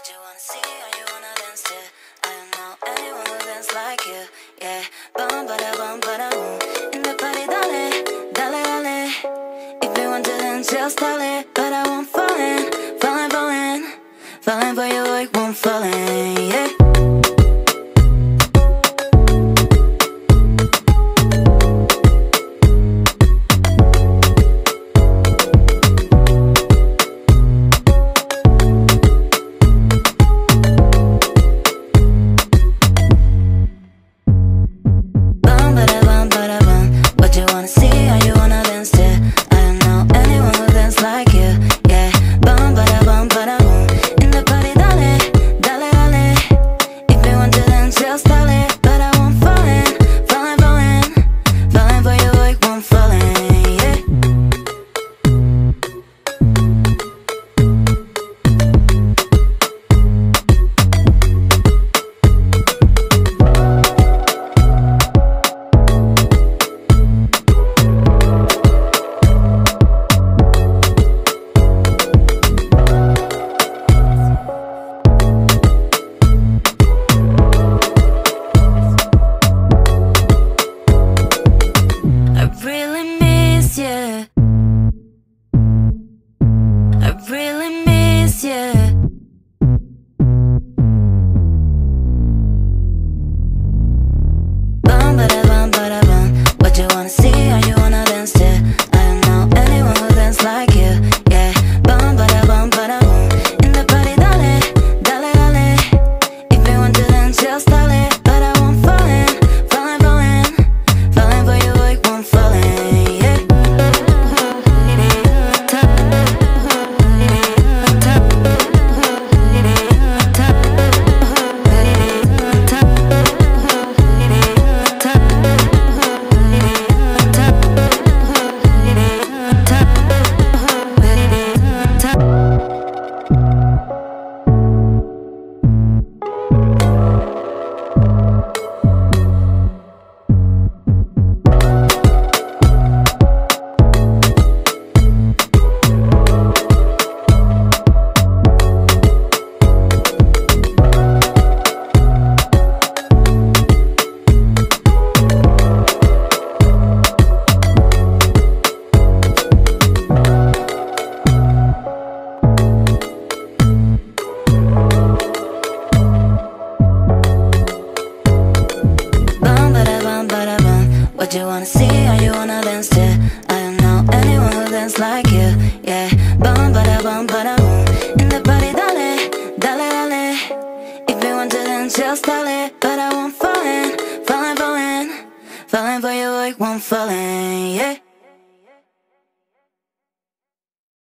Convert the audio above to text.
What you wanna see? How you wanna dance to? I don't know anyone who dance like you. Yeah, bum ba da bum ba da boom. In the party, dale, dale, dale. If you want to dance, just dale. But I won't fallin', fallin', fallin', fallin' for you like won't fallin', yeah. What you wanna see? How you wanna dance to? I don't know anyone who dance like you. Yeah, bum ba da bum ba da boom. In the party, dale, dale, dale. If you want to dance, just dale. But I won't fallin', fallin', fallin', fallin' for you like won't fallin', yeah.